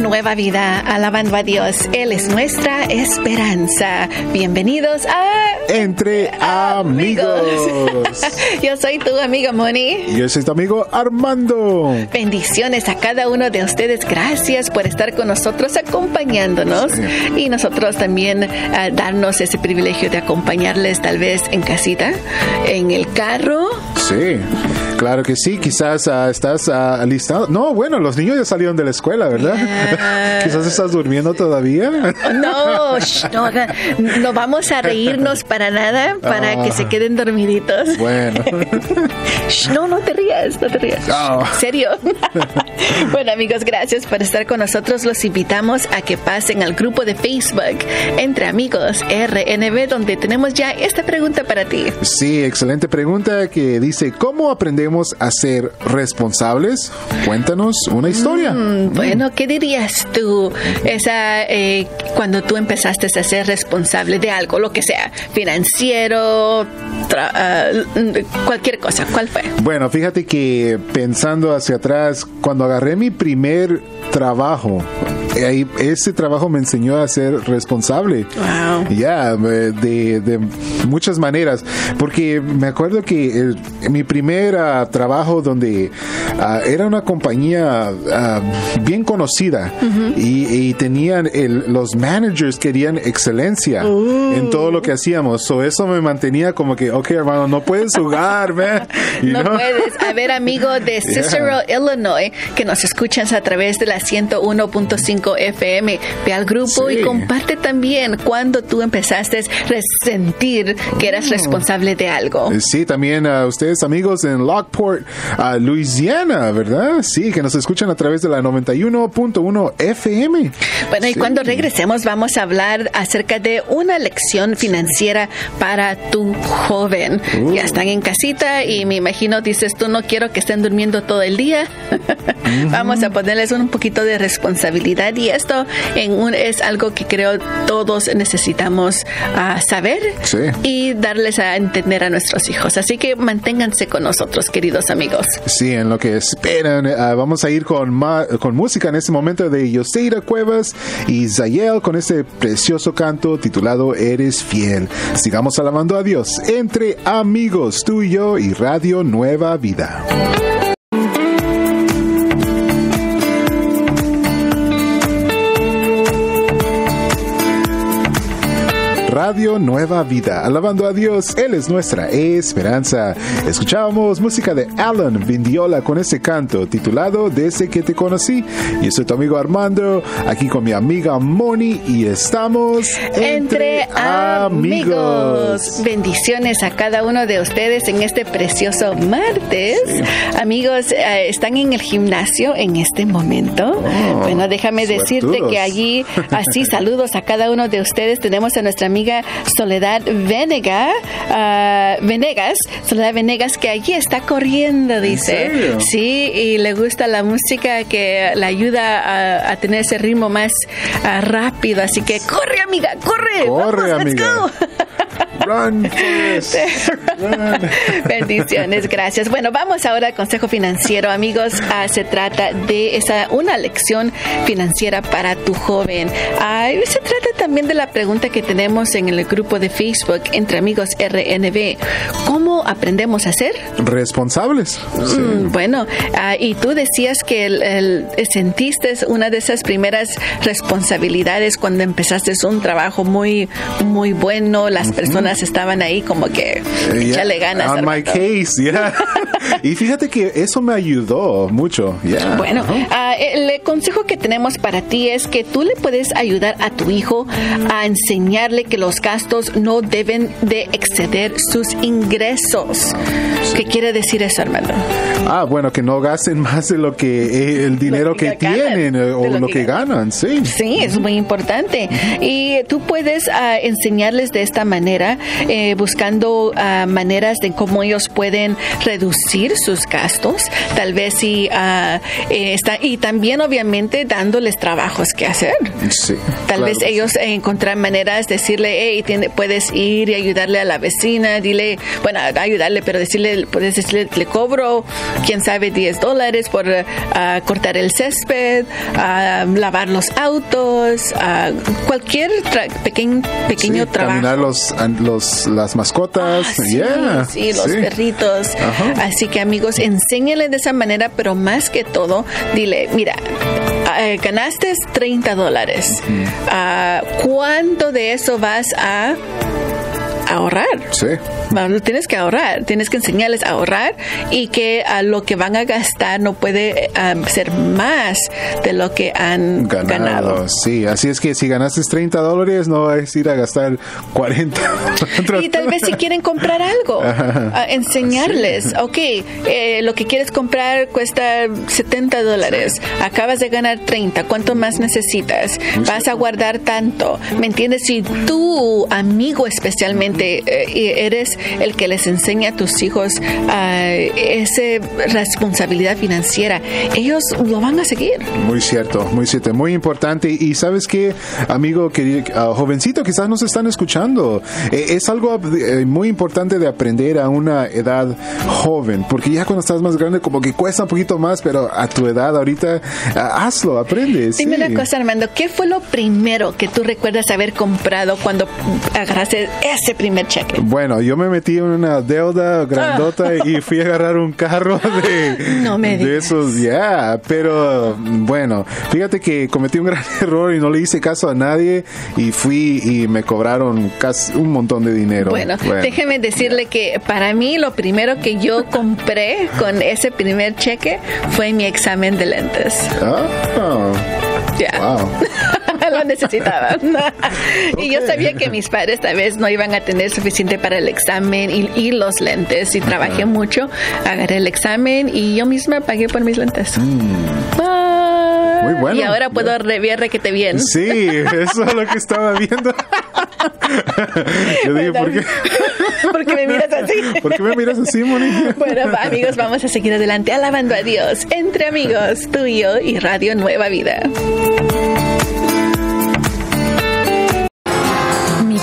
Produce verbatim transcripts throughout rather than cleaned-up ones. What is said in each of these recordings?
Nueva vida, alabando a Dios, Él es nuestra esperanza. Bienvenidos a Entre Amigos. Amigos. Yo soy tu amiga Mony. Yo soy tu amigo Armando. Bendiciones a cada uno de ustedes. Gracias por estar con nosotros, acompañándonos. Sí. Y nosotros también uh, darnos ese privilegio de acompañarles, tal vez en casita, en el carro. Sí, claro que sí. Quizás uh, estás uh, listado. No, bueno, los niños ya salieron de la escuela, ¿verdad? Yeah. Quizás estás durmiendo todavía. No, sh- no, no vamos a reírnos para Para nada, para ah, que se queden dormiditos. Bueno. No, no te rías, no te rías. Oh. ¿En serio? Bueno, amigos, gracias por estar con nosotros. Los invitamos a que pasen al grupo de Facebook Entre Amigos R N B, donde tenemos ya esta pregunta para ti. Sí, excelente pregunta que dice, ¿cómo aprendemos a ser responsables? Cuéntanos una historia. Mm, bueno, mm. ¿qué dirías tú? Esa, eh, cuando tú empezaste a ser responsable de algo, lo que sea, financiero, tra- uh, cualquier cosa. ¿Cuál fue? Bueno, fíjate que pensando hacia atrás, cuando agarré mi primer trabajo, ahí, ese trabajo me enseñó a ser responsable. Wow. Ya, yeah, de, de muchas maneras. Porque me acuerdo que el, mi primer uh, trabajo donde uh, era una compañía uh, bien conocida, uh-huh. y, y tenían el, los managers querían excelencia uh. en todo lo que hacíamos. So, eso me mantenía como que, ok, hermano, no puedes jugar, man. No know? puedes. A ver, amigo de Cicero, yeah. Illinois, que nos escuchas a través de la ciento uno punto cinco F M. Ve al grupo, sí. Y comparte también cuando tú empezaste a sentir que eras responsable de algo. Sí, también a uh, ustedes, amigos en Lockport, uh, Luisiana, ¿verdad? Sí, que nos escuchan a través de la noventa y uno punto uno F M. Bueno, sí. Y cuando regresemos vamos a hablar acerca de una lección financiera para tu joven. Uh. Ya están en casita y me imagino, dices tú, no quiero que estén durmiendo todo el día. Uh-huh. Vamos a ponerles un poquito de responsabilidad. Y esto en un, es algo que creo todos necesitamos uh, saber, sí. Y darles a entender a nuestros hijos. Así que manténganse con nosotros, queridos amigos. Sí, en lo que esperan. Uh, vamos a ir con, ma- con música en este momento de Yoseida Cuevas y Zayel con este precioso canto titulado Eres Fiel. Sigamos alabando a Dios. Entre amigos, tú y yo y Radio Nueva Vida. Radio Nueva Vida, alabando a Dios, Él es nuestra esperanza. Escuchábamos música de Alan Vindiola con ese canto titulado Desde que te conocí. Y soy tu amigo Armando, aquí con mi amiga Mony, y estamos Entre, entre amigos. amigos. Bendiciones a cada uno de ustedes en este precioso martes. Sí. Amigos, eh, están en el gimnasio en este momento. Oh, bueno, déjame suertudos. decirte que allí, así saludos a cada uno de ustedes. Tenemos a nuestra amiga Soledad Venegas, uh, Venegas, Soledad Venegas, que allí está corriendo, dice. ¿En serio? Sí, y le gusta la música que la ayuda a, a tener ese ritmo más uh, rápido. Así que corre, amiga, corre. Corre, vamos, amiga. Let's go. Run, Forrest, run. Bendiciones, gracias. Bueno, vamos ahora al consejo financiero, amigos. Uh, se trata de esa, una lección financiera para tu joven. Uh, se trata también de la pregunta que tenemos en el grupo de Facebook Entre Amigos R N B. ¿Cómo aprendemos a ser responsables? Sí. Mm, bueno, uh, y tú decías que el, el, sentiste una de esas primeras responsabilidades cuando empezaste un trabajo muy, muy bueno. Las mm-hmm. personas estaban ahí como que échale yeah, ganas. On my case, yeah. Y fíjate que eso me ayudó mucho. Yeah. Bueno, uh-huh. uh, el consejo que tenemos para ti es que tú le puedes ayudar a tu hijo a enseñarle que los gastos no deben de exceder sus ingresos. Sí. ¿Qué quiere decir eso, Armando? Ah, bueno, que no gasten más de lo que eh, el dinero que, que ganan, tienen o lo, lo que, que ganan, sí. Sí, es muy importante. Y tú puedes uh, enseñarles de esta manera, eh, buscando uh, maneras de cómo ellos pueden reducir sus gastos, tal vez si uh, eh, está, y también obviamente dándoles trabajos que hacer. Sí. Tal claro. vez ellos eh, encontrarán maneras, decirle, hey, tiene, puedes ir y ayudarle a la vecina, dile, bueno, ayudarle, pero decirle, puedes decirle, le cobro, quién sabe, diez dólares por uh, cortar el césped, uh, lavar los autos, uh, cualquier tra pequeño, pequeño sí, trabajo. Caminar los, los, las mascotas, ah, sí, yeah. sí, los sí. perritos. Ajá. Así que, amigos, enséñale de esa manera, pero más que todo, dile, mira, uh, ganaste treinta dólares. Uh, ¿Cuánto de eso vas a ahorrar? Sí. Bueno, tienes que ahorrar, tienes que enseñarles a ahorrar y que a lo que van a gastar no puede um, ser más de lo que han ganado. ganado. Sí, así es que si ganaste treinta dólares no vas a ir a gastar cuarenta. Y tal vez si quieren comprar algo, a enseñarles, sí. ok, eh, lo que quieres comprar cuesta setenta dólares, sí. acabas de ganar treinta, ¿cuánto más necesitas? Sí. Vas a guardar tanto, ¿me entiendes? Si tú, amigo especialmente, De, eres el que les enseña a tus hijos uh, esa responsabilidad financiera, ellos lo van a seguir. Muy cierto, muy cierto, muy importante. Y sabes qué, amigo, querido, uh, jovencito, quizás nos están escuchando, eh, es algo eh, muy importante de aprender a una edad joven, porque ya cuando estás más grande como que cuesta un poquito más, pero a tu edad ahorita, uh, hazlo, aprendes. Dime sí. una cosa, Armando, ¿qué fue lo primero que tú recuerdas haber comprado cuando agarraste ese primer cheque? Bueno, yo me metí en una deuda grandota oh. y fui a agarrar un carro de, no me de esos, ya, yeah. pero bueno, fíjate que cometí un gran error y no le hice caso a nadie y fui y me cobraron casi un montón de dinero. Bueno, bueno. déjeme decirle que para mí lo primero que yo compré con ese primer cheque fue mi examen de lentes. Oh. Yeah. Wow. Lo necesitaban. Okay. Y yo sabía que mis padres tal vez no iban a tener suficiente para el examen y, y los lentes. Y trabajé uh-huh. mucho, agarré el examen y yo misma pagué por mis lentes. Mm. Bye. Muy bueno. Y ahora puedo yeah. reviar requete bien. Sí, eso es lo que estaba viendo. Yo dije, ¿por qué? ¿Por qué me miras así? ¿Por qué me miras así, Moni? Bueno, amigos, vamos a seguir adelante alabando a Dios. Entre amigos, tú y yo y Radio Nueva Vida.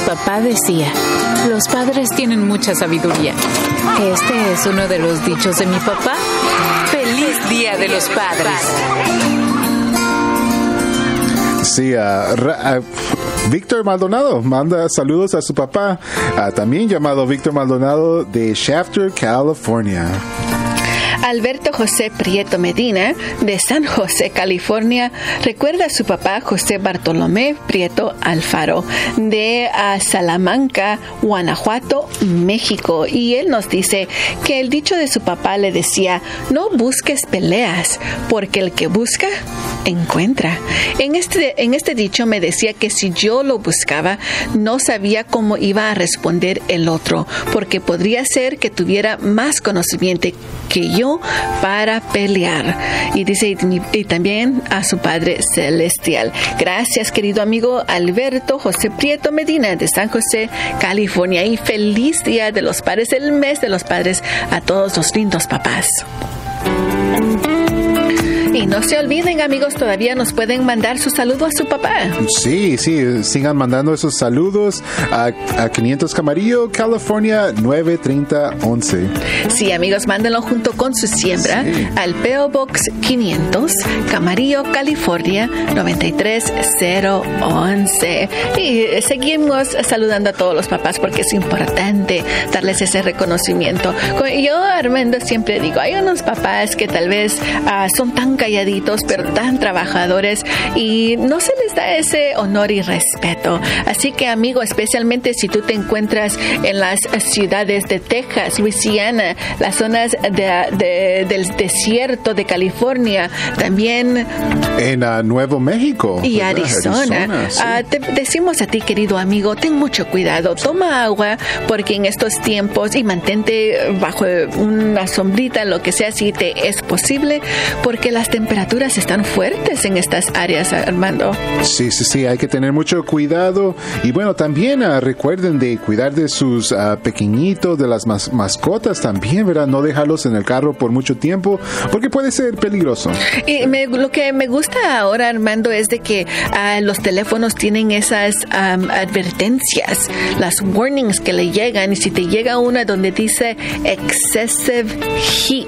Papá decía, los padres tienen mucha sabiduría. Este es uno de los dichos de mi papá. ¡Feliz Día de los Padres! Sí, uh, ra, uh, Víctor Maldonado manda saludos a su papá, uh, también llamado Víctor Maldonado de Shafter, California. Alberto José Prieto Medina, de San José, California, recuerda a su papá José Bartolomé Prieto Alfaro, de uh, Salamanca, Guanajuato, México. Y él nos dice que el dicho de su papá le decía, no busques peleas, porque el que busca, encuentra. En este, en este dicho me decía que si yo lo buscaba, no sabía cómo iba a responder el otro, porque podría ser que tuviera más conocimiento que yo para pelear. Y dice, y, y también a su Padre Celestial. Gracias, querido amigo Alberto José Prieto Medina de San José, California. Y feliz Día de los Padres, el mes de los padres, a todos los lindos papás. Y no se olviden, amigos, todavía nos pueden mandar su saludo a su papá. Sí, sí, sigan mandando esos saludos a, a quinientos Camarillo, California, nueve tres cero uno uno. Sí, amigos, mándenlo junto con su siembra sí. al P O Box quinientos, Camarillo, California, nueve tres cero uno uno. Y seguimos saludando a todos los papás porque es importante darles ese reconocimiento. Yo, Armando, siempre digo, hay unos papás que tal vez uh, son tan cariñosos calladitos, pero tan trabajadores, y no se les da ese honor y respeto. Así que, amigo, especialmente si tú te encuentras en las ciudades de Texas, Luisiana, las zonas de, de, del desierto de California, también en uh, Nuevo México y ¿verdad? Arizona. Arizona sí. uh, te decimos a ti, querido amigo, ten mucho cuidado, toma agua, porque en estos tiempos, y mantente bajo una sombrita, lo que sea, si te es posible, porque las temperaturas están fuertes en estas áreas, Armando. Sí, sí, sí, hay que tener mucho cuidado. Y bueno, también uh, recuerden de cuidar de sus uh, pequeñitos, de las mas- mascotas también, ¿verdad? No dejarlos en el carro por mucho tiempo, porque puede ser peligroso. Y me, lo que me gusta ahora, Armando, es de que uh, los teléfonos tienen esas um, advertencias, las warnings que le llegan, y si te llega una donde dice excessive heat,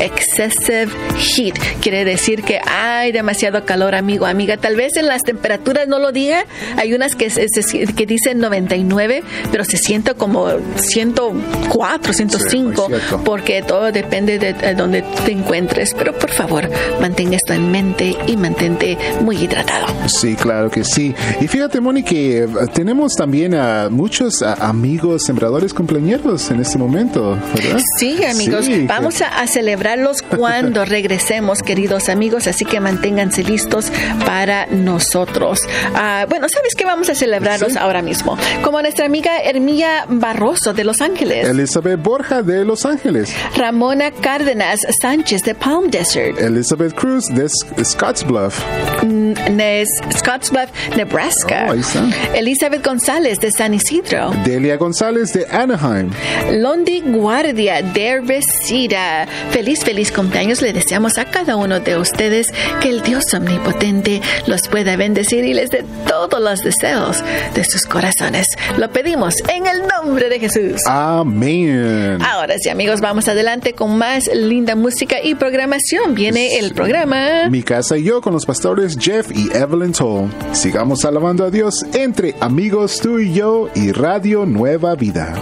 excessive heat, quiere decir que hay demasiado calor, amigo, amiga. Tal vez en las temperaturas no lo diga, hay unas que, se, que dicen noventa y nueve, pero se siente como ciento cuatro, ciento cinco, sí, porque todo depende de donde te encuentres. Pero por favor, mantén esto en mente y mantente muy hidratado. Sí, claro que sí. Y fíjate, Moni, que tenemos también a muchos amigos sembradores cumpleaños en este momento, ¿verdad? Sí, amigos, sí, vamos que... a, a celebrarlos cuando regresemos, queridos amigos, así que manténganse listos para nosotros. Uh, bueno, ¿sabes qué? Vamos a celebrarlos, ¿sí?, ahora mismo. Como nuestra amiga Hermilla Barroso de Los Ángeles, Elizabeth Borja de Los Ángeles, Ramona Cárdenas Sánchez de Palm Desert, Elizabeth Cruz de Scottsbluff, N- Scottsbluff, Nebraska, oh, ahí está. Elizabeth González de San Isidro, Delia González de Anaheim, Londy Guardia de Reseda. Feliz, feliz cumpleaños le deseamos a cada uno de ustedes, que el Dios omnipotente los pueda bendecir y les dé todos los deseos de sus corazones. Lo pedimos en el nombre de Jesús. Amén. Ahora sí, amigos, vamos adelante con más linda música y programación. Viene el programa Mi Casa y Yo con los pastores Jeff y Evelyn Tull. Sigamos alabando a Dios entre amigos, tú y yo, y Radio Nueva Vida.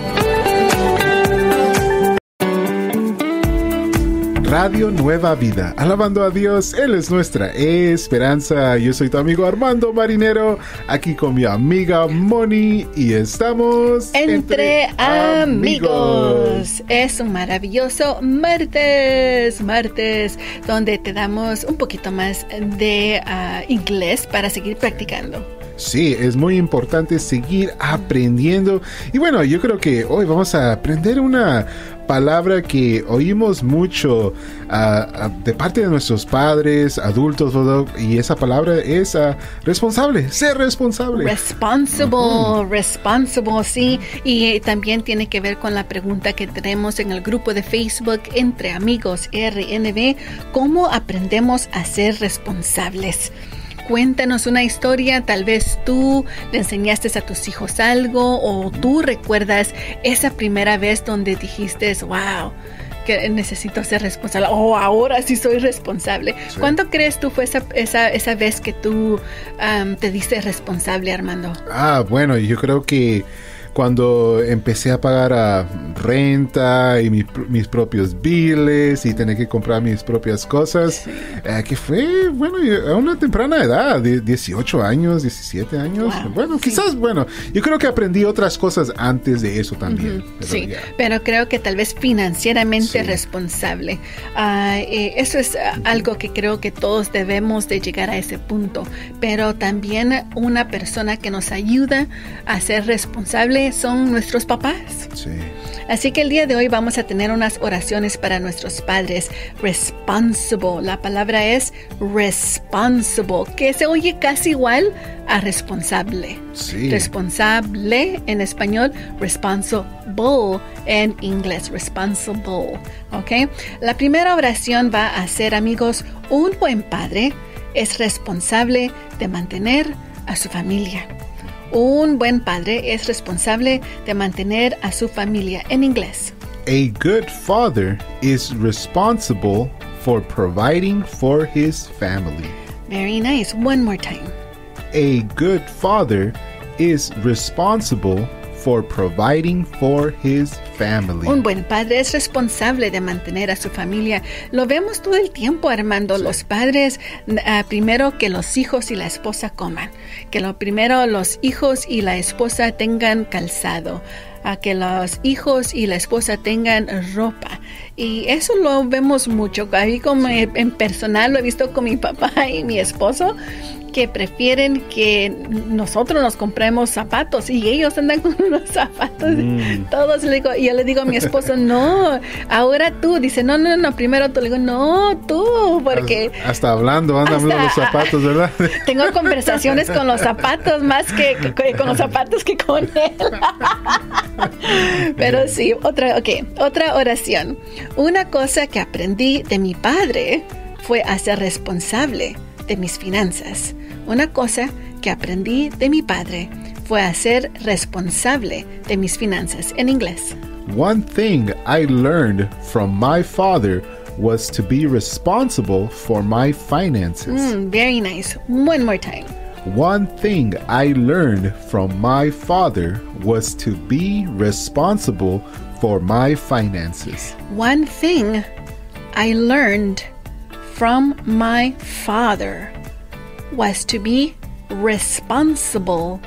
Radio Nueva Vida, alabando a Dios, Él es nuestra esperanza. Yo soy tu amigo Armando Marinero, aquí con mi amiga Moni, y estamos Entre, entre amigos. amigos. Es un maravilloso martes, martes, donde te damos un poquito más de uh, inglés para seguir practicando. Sí, es muy importante seguir aprendiendo. Y bueno, yo creo que hoy vamos a aprender una palabra que oímos mucho uh, de parte de nuestros padres, adultos, y esa palabra es uh, responsable, ser responsable. Responsible, uh-huh. responsible, sí. Y también tiene que ver con la pregunta que tenemos en el grupo de Facebook Entre Amigos R N B, ¿cómo aprendemos a ser responsables? Cuéntanos una historia, tal vez tú le enseñaste a tus hijos algo, o tú recuerdas esa primera vez donde dijiste, wow, que necesito ser responsable, o oh, ahora sí soy responsable. Sí. ¿Cuándo crees tú fue esa, esa, esa vez que tú um, te diste responsable, Armando? Ah, bueno, yo creo que cuando empecé a pagar a renta y mi, mis propios biles y tener que comprar mis propias cosas, sí. eh, que fue, bueno, a una temprana edad, dieciocho años, diecisiete años. Wow. Bueno, sí. quizás, bueno, yo creo que aprendí otras cosas antes de eso también. Uh-huh. Pero sí, ya. Pero creo que tal vez financieramente sí. responsable. Uh, eh, eso es uh, uh-huh. algo que creo que todos debemos de llegar a ese punto, pero también una persona que nos ayuda a ser responsable son nuestros papás. Sí. Así que el día de hoy vamos a tener unas oraciones para nuestros padres. Responsible. La palabra es responsible, que se oye casi igual a responsable. Sí. Responsable en español, responsible en inglés, responsible. ¿Ok? La primera oración va a ser, amigos, un buen padre es responsable de mantener a su familia. Un buen padre es responsable de mantener a su familia. En inglés. A good father is responsible for providing for his family. Very nice. One more time. A good father is responsible for providing for his family. Un buen padre es responsable de mantener a su familia. Lo vemos todo el tiempo, Armando. Sí. Los padres, uh, primero que los hijos y la esposa coman. Que lo primero los hijos y la esposa tengan calzado. A que los hijos y la esposa tengan ropa. Y eso lo vemos mucho. Ahí como sí. En personal lo he visto con mi papá y mi esposo, que prefieren que nosotros nos compremos zapatos y ellos andan con unos zapatos mm. todos. Le digo, y yo le digo a mi esposo, no, ahora tú. Dice, no, no, no, primero tú. Le digo, no, tú, porque... Hasta, hasta hablando, anda hablando los zapatos, ¿verdad? Tengo conversaciones con los zapatos más que, que con los zapatos que con él. Pero sí, otra, okay, otra oración. Una cosa que aprendí de mi padre fue a ser responsable de mis finanzas. Una cosa que aprendí de mi padre fue a ser responsable de mis finanzas. En inglés. One thing I learned from my father was to be responsible for my finances. Mm, very nice. One more time. One thing I learned from my father was to be responsible for my finances. One thing I learned from my father was to be responsible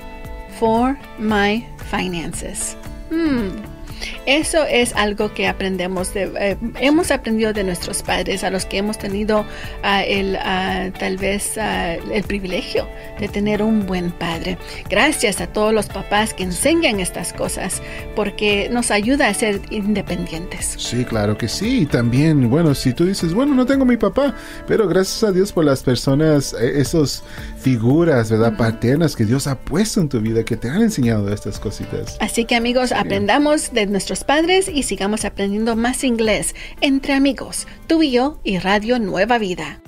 for my finances. Hmm. Eso es algo que aprendemos, de, eh, hemos aprendido de nuestros padres, a los que hemos tenido uh, el, uh, tal vez uh, el privilegio de tener un buen padre. Gracias a todos los papás que enseñan estas cosas, porque nos ayuda a ser independientes. Sí, claro que sí. Y también, bueno, si tú dices, bueno, no tengo mi papá, pero gracias a Dios por las personas, esas figuras, ¿verdad? Uh-huh. Paternas que Dios ha puesto en tu vida, que te han enseñado estas cositas. Así que, amigos, sí. aprendamos de nuestros padres y sigamos aprendiendo más inglés entre amigos, tú y yo y Radio Nueva Vida.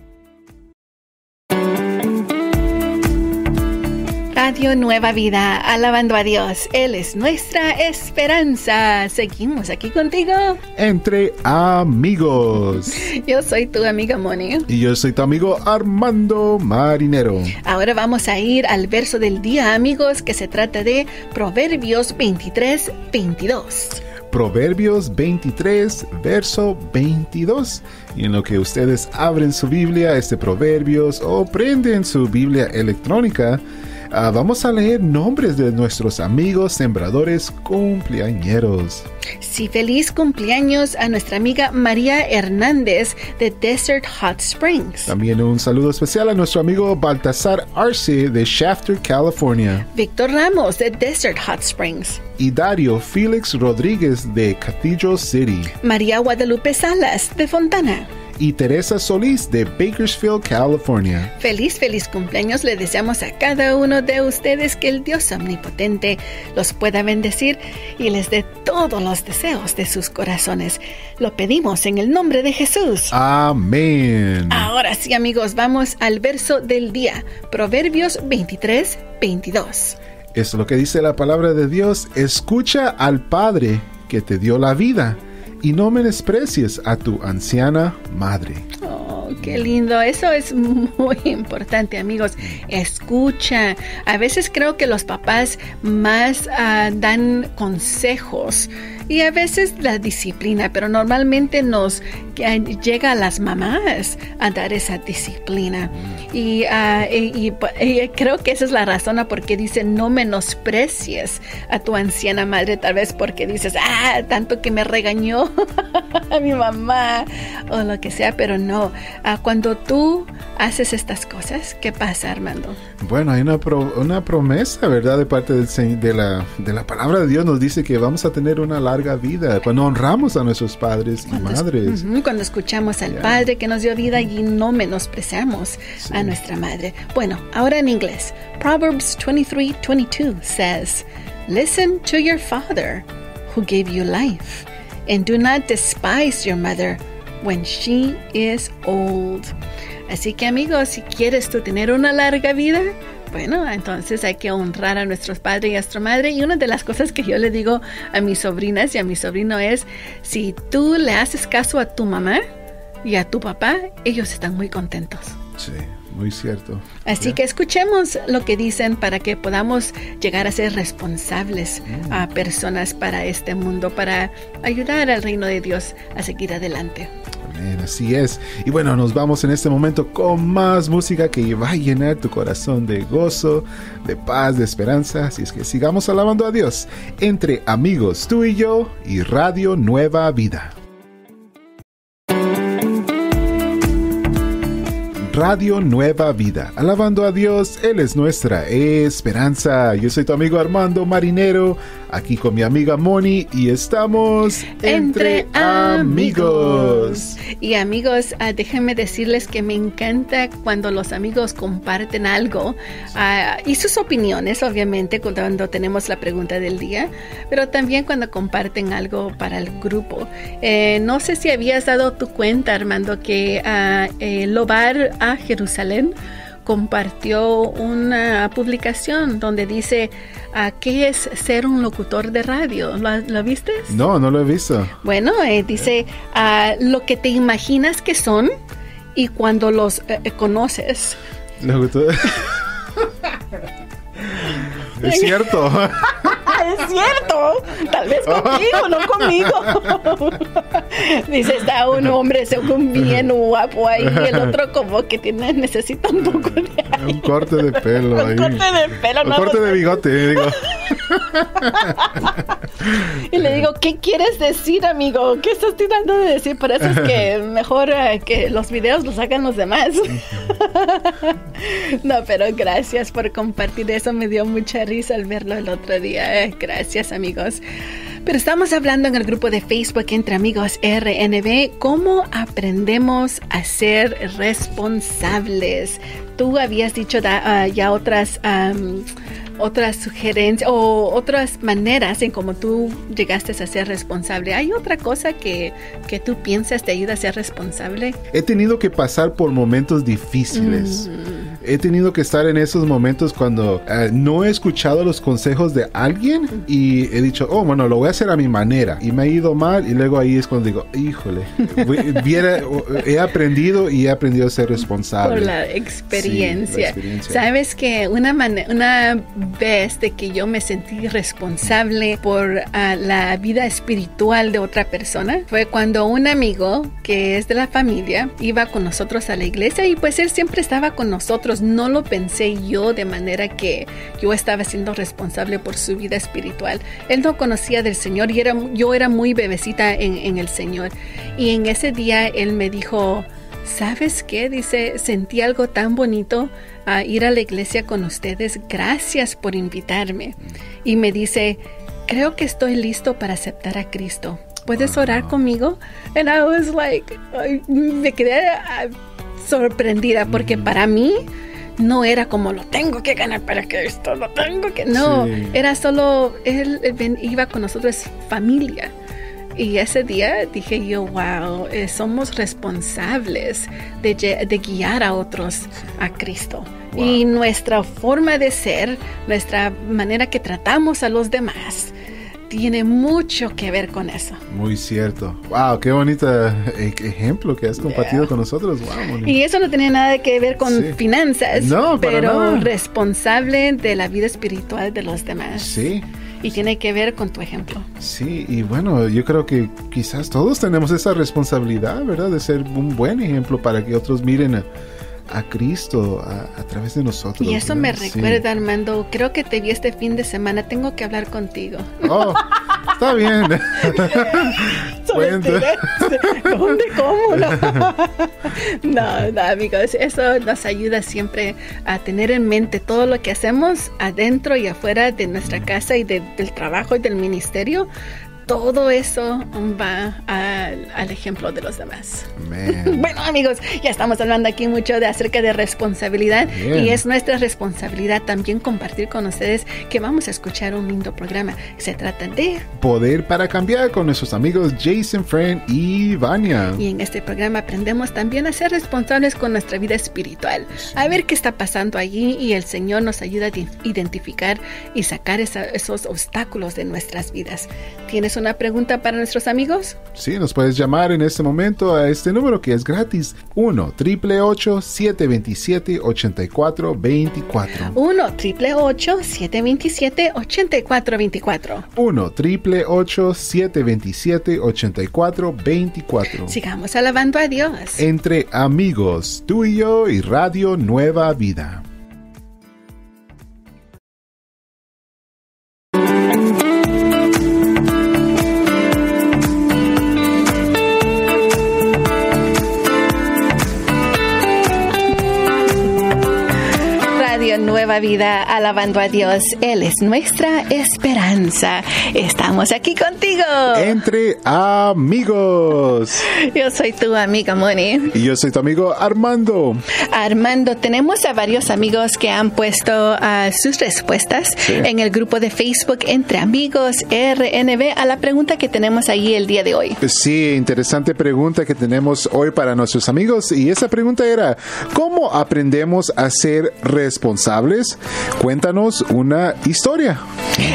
Radio Nueva Vida, alabando a Dios. Él es nuestra esperanza. Seguimos aquí contigo. Entre amigos. Yo soy tu amiga Moni. Y yo soy tu amigo Armando Marinero. Ahora vamos a ir al verso del día, amigos, que se trata de Proverbios veintitrés, veintidós. Proverbios veintitrés, verso veintidós. Y en lo que ustedes abren su Biblia, este Proverbios, o prenden su Biblia electrónica, Uh, vamos a leer nombres de nuestros amigos sembradores cumpleañeros. Sí, feliz cumpleaños a nuestra amiga María Hernández de Desert Hot Springs. También un saludo especial a nuestro amigo Baltasar Arce de Shafter, California. Víctor Ramos de Desert Hot Springs. Y Dario Félix Rodríguez de Cathedral City. María Guadalupe Salas de Fontana. Y Teresa Solís de Bakersfield, California. Feliz, feliz cumpleaños le deseamos a cada uno de ustedes, que el Dios omnipotente los pueda bendecir y les dé todos los deseos de sus corazones. Lo pedimos en el nombre de Jesús. Amén. Ahora sí, amigos, vamos al verso del día, Proverbios veintitrés, veintidós. Es lo que dice la palabra de Dios. Escucha al Padre que te dio la vida, y no menosprecies a tu anciana madre. Oh, qué lindo. Eso es muy importante, amigos. Escucha. A veces creo que los papás más uh, dan consejos y a veces la disciplina, pero normalmente nos uh, llega a las mamás a dar esa disciplina. Mm. Y, uh, y, y, y creo que esa es la razón a por qué dice no menosprecies a tu anciana madre, tal vez porque dices, ah, tanto que me regañó a mi mamá o lo que sea, pero no. Uh, cuando tú haces estas cosas, ¿qué pasa, Armando? Bueno, hay una, pro, una promesa, ¿verdad? De parte del, de, la, de la palabra de Dios nos dice que vamos a tener una larga vida, cuando honramos a nuestros padres y madres. Uh-huh, cuando escuchamos al yeah. Padre que nos dio vida y no menospreciamos sí. a nuestra madre. Bueno, ahora en inglés. Proverbs twenty-three, twenty-two says, listen to your father who gave you life, and do not despise your mother when she is old. Así que, amigos, si quieres tú tener una larga vida, bueno, entonces hay que honrar a nuestros padres y a nuestra madre. Y una de las cosas que yo le digo a mis sobrinas y a mi sobrino es, si tú le haces caso a tu mamá y a tu papá, ellos están muy contentos. Sí. Muy cierto. Así yeah. que escuchemos lo que dicen para que podamos llegar a ser responsables mm. a personas para este mundo, para ayudar al reino de Dios a seguir adelante. Amén, así es. Y bueno, nos vamos en este momento con más música que va a llenar tu corazón de gozo, de paz, de esperanza. Así es que sigamos alabando a Dios. Entre amigos, tú y yo y Radio Nueva Vida. Radio Nueva Vida, alabando a Dios, Él es nuestra esperanza. Yo soy tu amigo Armando Marinero, aquí con mi amiga Mony, y estamos Entre, entre amigos. amigos. Y amigos, uh, déjenme decirles que me encanta cuando los amigos comparten algo uh, y sus opiniones, obviamente, cuando tenemos la pregunta del día, pero también cuando comparten algo para el grupo. Eh, no sé si habías dado tu cuenta, Armando, que uh, eh, lo bar A Jerusalén compartió una publicación donde dice uh, ¿qué es ser un locutor de radio? ¿Lo, lo viste? No, no lo he visto. Bueno, eh, dice uh, lo que te imaginas que son y cuando los eh, conoces. Locutor. Es cierto. Es cierto, tal vez contigo, no conmigo. Dice, está un hombre según bien guapo ahí, el otro como que tiene, necesita un poco de aire. Un corte de pelo ahí. Un corte de pelo. Un no corte no. de bigote, digo. Y le digo, ¿qué quieres decir, amigo? ¿Qué estás tratando de decir? Por eso es que mejor eh, que los videos los hagan los demás. No, pero gracias por compartir eso. Me dio mucha risa al verlo el otro día. Eh, gracias, amigos. Pero estamos hablando en el grupo de Facebook Entre Amigos R N B, ¿cómo aprendemos a ser responsables? Tú habías dicho da, uh, ya otras, um, otras sugerencias o otras maneras en cómo tú llegaste a ser responsable. ¿Hay otra cosa que, que tú piensas te ayuda a ser responsable? He tenido que pasar por momentos difíciles. Mm. He tenido que estar en esos momentos cuando uh, no he escuchado los consejos de alguien y he dicho, oh, bueno, lo voy a hacer a mi manera. Y me ha ido mal y luego ahí es cuando digo, híjole, viera, he aprendido y he aprendido a ser responsable. Por la experiencia. Sí, la experiencia. Sabes que una, una vez de que yo me sentí responsable por uh, la vida espiritual de otra persona fue cuando un amigo que es de la familia iba con nosotros a la iglesia y pues él siempre estaba con nosotros. No lo pensé yo de manera que yo estaba siendo responsable por su vida espiritual. Él no conocía del Señor y era, yo era muy bebecita en, en el Señor. Y en ese día él me dijo, ¿sabes qué? Dice, sentí algo tan bonito a ir a la iglesia con ustedes. Gracias por invitarme. Y me dice, creo que estoy listo para aceptar a Cristo. ¿Puedes orar conmigo? And I was like, me quedé... Uh, sorprendida porque mm-hmm. para mí no era como lo tengo que ganar para que esto lo tengo que no sí. era solo él, él iba con nosotros familia y ese día dije yo wow eh, somos responsables de, de guiar a otros a Cristo. Wow. Y nuestra forma de ser, nuestra manera que tratamos a los demás tiene mucho que ver con eso. Muy cierto. Wow, qué bonito ejemplo que has compartido yeah. con nosotros. Wow, y eso no tenía nada que ver con sí. finanzas. No, para pero nada. Responsable de la vida espiritual de los demás. Sí. Y tiene que ver con tu ejemplo. Sí, y bueno, yo creo que quizás todos tenemos esa responsabilidad, ¿verdad? De ser un buen ejemplo para que otros miren a a Cristo a, a través de nosotros. Y eso ¿no? me recuerda, sí. Armando, creo que te vi este fin de semana, tengo que hablar contigo. Oh, está bien. ¿Dónde? ¿Cómo? No. no, no, amigos, eso nos ayuda siempre a tener en mente todo lo que hacemos adentro y afuera de nuestra casa y de, del trabajo y del ministerio. Todo eso va al, al ejemplo de los demás. Man. Bueno, amigos, ya estamos hablando aquí mucho de acerca de responsabilidad. Bien. Y es nuestra responsabilidad también compartir con ustedes que vamos a escuchar un lindo programa. Se trata de Poder para Cambiar con nuestros amigos Jason, Fran y Vania. Y en este programa aprendemos también a ser responsables con nuestra vida espiritual. A ver qué está pasando allí y el Señor nos ayuda a identificar y sacar esa, esos obstáculos de nuestras vidas. ¿Tienes ¿Tienes una pregunta para nuestros amigos? Sí, nos puedes llamar en este momento a este número que es gratis. uno, ocho ocho ocho, siete dos siete, ocho cuatro dos cuatro. uno, ocho ocho ocho, siete dos siete, ocho cuatro dos cuatro. uno, ocho ocho ocho, siete dos siete, ocho cuatro dos cuatro. Sigamos alabando a Dios. Entre amigos, tú y yo y Radio Nueva Vida. Nueva vida, alabando a Dios. Él es nuestra esperanza. Estamos aquí contigo. Entre amigos. Yo soy tu amiga Moni. Y yo soy tu amigo Armando. Armando, tenemos a varios amigos que han puesto uh, sus respuestas sí. en el grupo de Facebook Entre Amigos R N B a la pregunta que tenemos ahí el día de hoy. Sí, interesante pregunta que tenemos hoy para nuestros amigos. Y esa pregunta era, ¿cómo aprendemos a ser responsables? Cuéntanos una historia.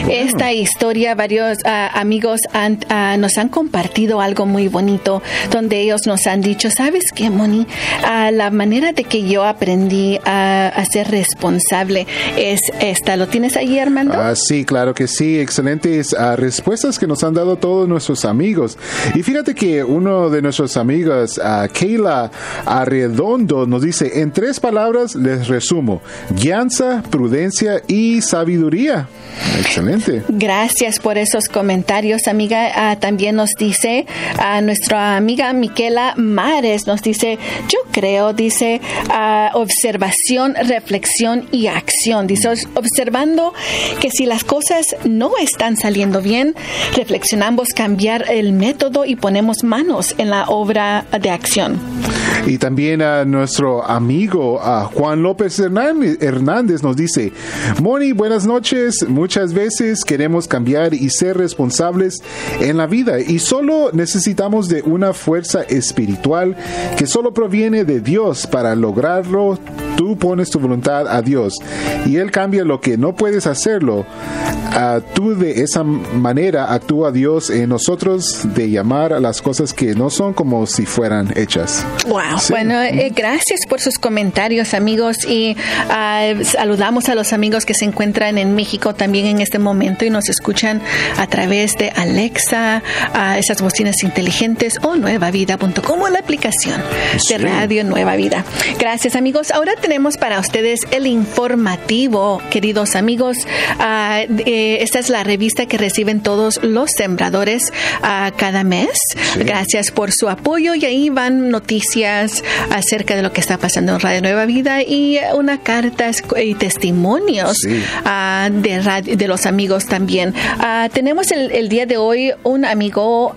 Bueno. Esta historia, varios uh, amigos han, uh, nos han compartido algo muy bonito, donde ellos nos han dicho, ¿sabes qué, Moni? Uh, la manera de que yo aprendí a, a ser responsable es esta. ¿Lo tienes ahí, Armando? Ah, sí, claro que sí. Excelentes uh, respuestas que nos han dado todos nuestros amigos. Y fíjate que uno de nuestros amigos, uh, Kayla Arredondo, nos dice, en tres palabras les resumo, guianza, prudencia y sabiduría. Excelente. Gracias por esos comentarios, amiga. Uh, también nos dice a uh, nuestra amiga Miquela Márez, nos dice, yo creo, dice, uh, observación, reflexión y acción. Dice, observando que si las cosas no están saliendo bien, reflexionamos cambiar el método y ponemos manos en la obra de acción. Y también a uh, nuestro amigo uh, Juan López Hernández nos dice, Moni, buenas noches. Muchas veces queremos cambiar y ser responsables en la vida y solo necesitamos de una fuerza espiritual que solo proviene de Dios. Para lograrlo, tú pones tu voluntad a Dios y Él cambia lo que no puedes hacerlo. Uh, tú de esa manera actúa Dios en nosotros de llamar a las cosas que no son como si fueran hechas. Wow. Sí. Bueno, eh, gracias por sus comentarios, amigos, y uh, saludamos a los amigos que se encuentran en México también en este momento y nos escuchan a través de Alexa, a esas bocinas inteligentes o nueva vida punto com o la aplicación sí. de Radio Nueva Vida. Gracias, amigos. Ahora tenemos para ustedes el informativo, queridos amigos. Uh, eh, esta es la revista que reciben todos los sembradores uh, cada mes. Sí. Gracias por su apoyo y ahí van noticias acerca de lo que está pasando en Radio Nueva Vida y una carta y testimonios sí. uh, de, radio, de los amigos también. Uh, tenemos el, el día de hoy un amigo uh,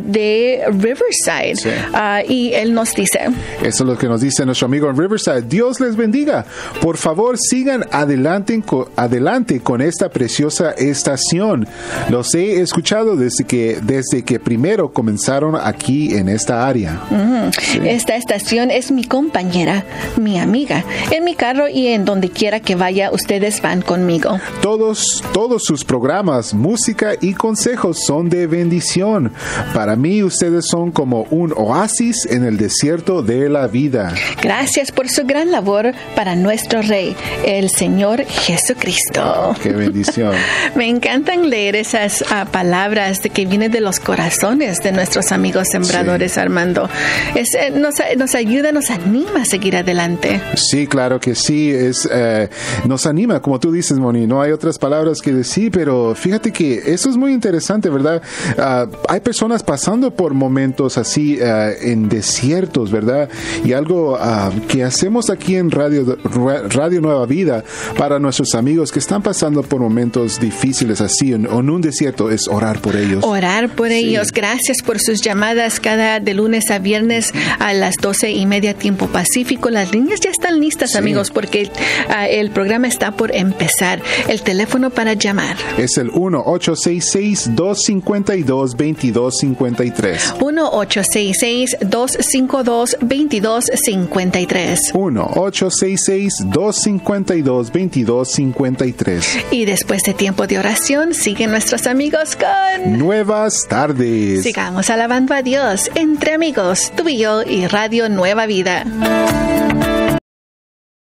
de Riverside sí. uh, y él nos dice. Eso es lo que nos dice nuestro amigo en Riverside. Dios les bendiga. Por favor, sigan adelante, adelante con esta preciosa estación. Los he escuchado desde que, desde que primero comenzaron aquí en esta área. Mm. Sí. Esta estación es mi compañera, mi amiga. En mi carro y en donde quiera que vaya, ustedes van conmigo. Todos, todos sus programas, música y consejos son de bendición. Para mí, ustedes son como un oasis en el desierto de la vida. Gracias por su gran labor para nuestro Rey, el Señor Jesucristo. Oh, ¡qué bendición! Me encantan leer esas uh, palabras de que vienen de los corazones de nuestros amigos sembradores, sí. Armando. Es, eh, nos, nos ayuda, nos anima a seguir adelante. Sí, claro que sí. Es, eh, nos anima, como tú dices, Moni, no hay otras palabras que decir, pero fíjate que eso es muy interesante, ¿verdad? Uh, hay personas pasando por momentos así uh, en desiertos, ¿verdad? Y algo uh, que hacemos aquí en Radio, Radio Nueva Vida para nuestros amigos que están pasando por momentos difíciles así en, en un desierto es orar por ellos. Orar por sí. ellos. Gracias por sus llamadas cada de lunes a viernes a las doce y media tiempo pacífico. Las líneas ya están listas, sí. amigos, porque Uh, el programa está por empezar. El teléfono para llamar es el uno, ocho seis seis, dos cinco dos, dos dos cinco tres. uno, ocho seis seis, dos cinco dos, dos dos cinco tres. ocho seis seis, dos cinco dos, dos dos cinco tres. Y después de tiempo de oración, siguen nuestros amigos con Nuevas Tardes. Sigamos alabando a Dios, entre amigos, tú y yo y Radio Nueva Vida.